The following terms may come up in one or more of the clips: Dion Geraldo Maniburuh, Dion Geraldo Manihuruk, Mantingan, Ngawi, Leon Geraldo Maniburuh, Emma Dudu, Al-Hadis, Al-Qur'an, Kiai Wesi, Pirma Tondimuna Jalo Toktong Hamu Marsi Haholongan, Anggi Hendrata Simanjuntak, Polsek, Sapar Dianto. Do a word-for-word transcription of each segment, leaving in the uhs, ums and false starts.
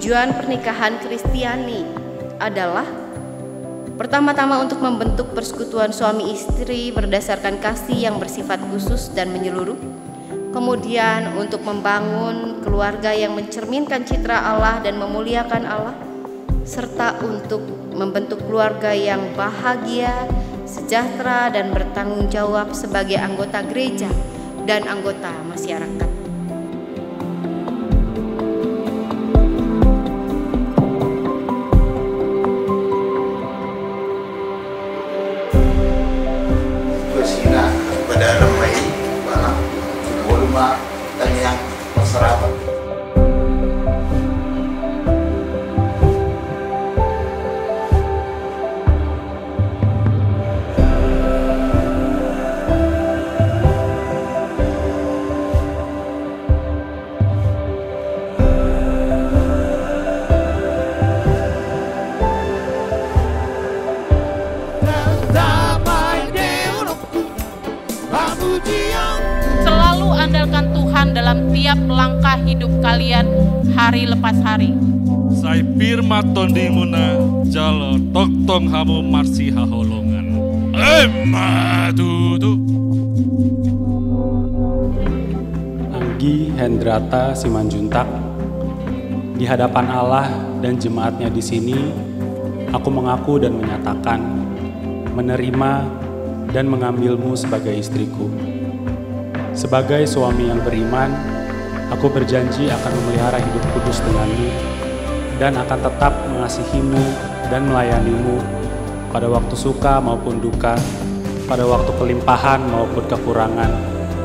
Tujuan pernikahan Kristiani adalah pertama-tama untuk membentuk persekutuan suami istri berdasarkan kasih yang bersifat khusus dan menyeluruh. Kemudian untuk membangun keluarga yang mencerminkan citra Allah dan memuliakan Allah, serta untuk membentuk keluarga yang bahagia, sejahtera dan bertanggung jawab sebagai anggota gereja dan anggota masyarakat. Dan yang berserabut. Selalu andalkan Tuhan dalam tiap langkah hidup kalian hari lepas hari. Saya Pirma Tondimuna Jalo Toktong Hamu Marsi Haholongan. Emma Dudu. Anggi Hendrata Simanjuntak. Di hadapan Allah dan jemaatnya di sini, aku mengaku dan menyatakan menerima dan mengambilmu sebagai istriku. Sebagai suami yang beriman, aku berjanji akan memelihara hidup kudus denganmu dan akan tetap mengasihimu dan melayanimu pada waktu suka maupun duka, pada waktu kelimpahan maupun kekurangan,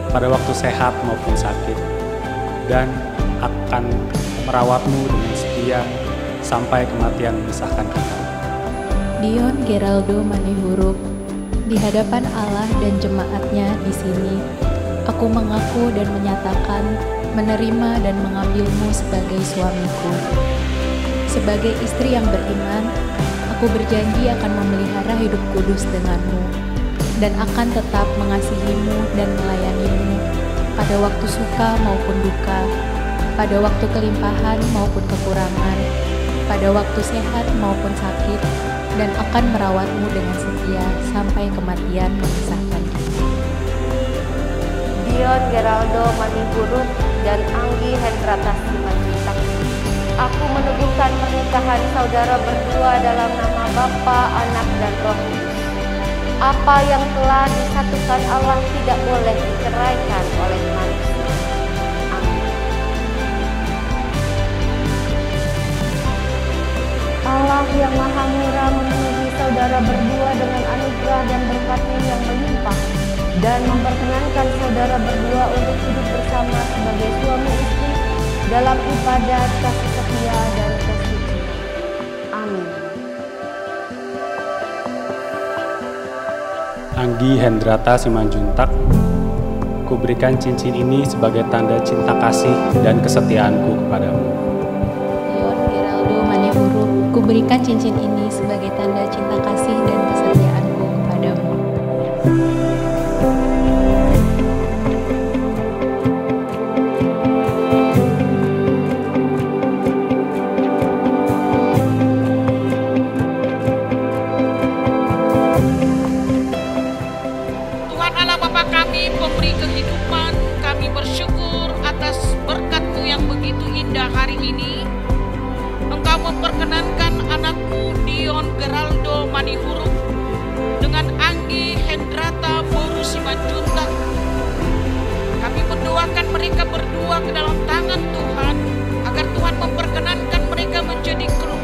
pada waktu sehat maupun sakit, dan akan merawatmu dengan setia sampai kematian memisahkan kita. Dion Geraldo Manihuruk. Di hadapan Allah dan jemaatnya di sini, aku mengaku dan menyatakan menerima dan mengambilmu sebagai suamiku. Sebagai istri yang beriman, aku berjanji akan memelihara hidup kudus denganmu dan akan tetap mengasihimu dan melayanimu pada waktu suka maupun duka, pada waktu kelimpahan maupun kekurangan, pada waktu sehat maupun sakit, dan akan merawatmu dengan setia sampai kematian memisahkan kita. Dion Geraldo Maniburuh dan Anggi Hendrata Simanjuntak. Aku meneguhkan pernikahan saudara berdua dalam nama Bapa, Anak, dan Roh Kudus. Apa yang telah disatukan Allah tidak boleh diceraikan oleh manusia. Allah yang Maha Murah memuji saudara berdua dengan anugerah dan berkat-Nya yang melimpah, dan memperkenankan saudara berdua untuk hidup bersama sebagai suami istri dalam ibadat kasih setia dan kesucian. Amin. Anggi Hendrata Simanjuntak, kuberikan cincin ini sebagai tanda cinta kasih dan kesetiaanku kepadamu. Leon Geraldo Maniburuh, kuberikan cincin ini sebagai tanda cinta kasih dan kesetiaanku kepadamu. Pemberi kehidupan, kami bersyukur atas berkat-Mu yang begitu indah hari ini. Engkau memperkenankan anakku Dion Geraldo Manihuruk dengan Anggi Hendrata Simanjuntak. Kami mendoakan mereka berdua ke dalam tangan Tuhan agar Tuhan memperkenankan mereka menjadi keluarga.